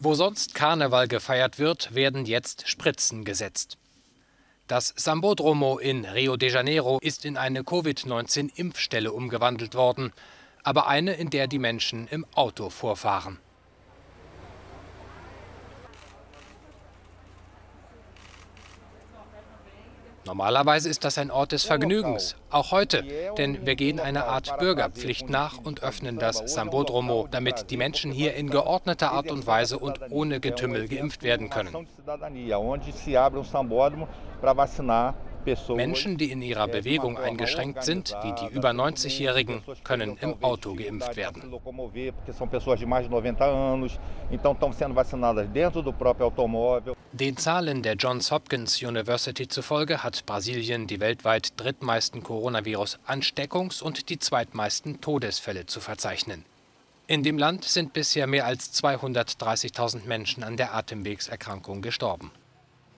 Wo sonst Karneval gefeiert wird, werden jetzt Spritzen gesetzt. Das Sambódromo in Rio de Janeiro ist in eine Covid-19-Impfstelle umgewandelt worden, aber eine, in der die Menschen im Auto vorfahren. Normalerweise ist das ein Ort des Vergnügens, auch heute, denn wir gehen einer Art Bürgerpflicht nach und öffnen das Sambódromo, damit die Menschen hier in geordneter Art und Weise und ohne Getümmel geimpft werden können. Menschen, die in ihrer Bewegung eingeschränkt sind, wie die über 90-Jährigen, können im Auto geimpft werden. Den Zahlen der Johns Hopkins University zufolge hat Brasilien die weltweit drittmeisten Coronavirus-Ansteckungs- und die zweitmeisten Todesfälle zu verzeichnen. In dem Land sind bisher mehr als 230.000 Menschen an der Atemwegserkrankung gestorben.